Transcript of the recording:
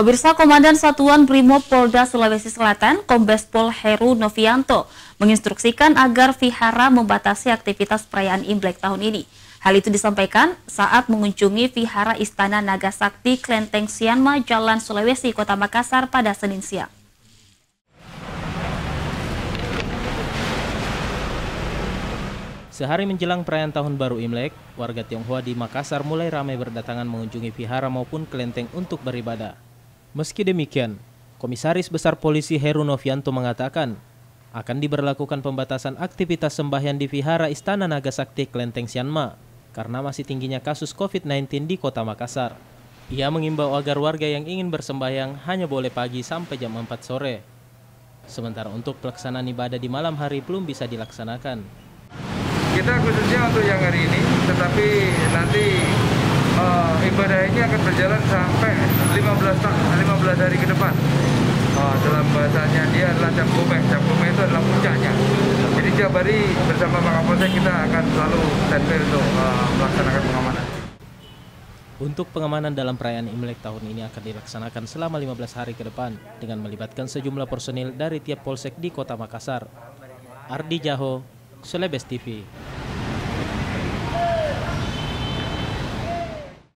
Pemirsa, Komandan Satuan Brimob Polda Sulawesi Selatan, Kombes Pol Heru Novianto, menginstruksikan agar Vihara membatasi aktivitas perayaan Imlek tahun ini. Hal itu disampaikan saat mengunjungi Vihara Istana Naga Sakti, Klenteng Sianma, Jalan Sulawesi, Kota Makassar pada Senin siang. Sehari menjelang perayaan Tahun Baru Imlek, warga Tionghoa di Makassar mulai ramai berdatangan mengunjungi vihara maupun kelenteng untuk beribadah. Meski demikian, Komisaris Besar Polisi Heru Novianto mengatakan akan diberlakukan pembatasan aktivitas sembahyang di Vihara Istana Naga Sakti Klenteng Sianma karena masih tingginya kasus COVID-19 di Kota Makassar. Ia mengimbau agar warga yang ingin bersembahyang hanya boleh pagi sampai jam 4 sore. Sementara untuk pelaksanaan ibadah di malam hari belum bisa dilaksanakan. Kita khususnya untuk yang hari ini, tetapi nanti ibadah ini akan berjalan sampai 15 hari ke depan. Dalam bahasanya dia adalah Jangkomek. Jangkomek itu adalah puncaknya. Jadi Jabari bersama Mapolsek kita akan selalu standby untuk melaksanakan pengamanan. Untuk pengamanan dalam perayaan Imlek tahun ini akan dilaksanakan selama 15 hari ke depan dengan melibatkan sejumlah personil dari tiap polsek di Kota Makassar. Ardi Jaho, Celebes TV.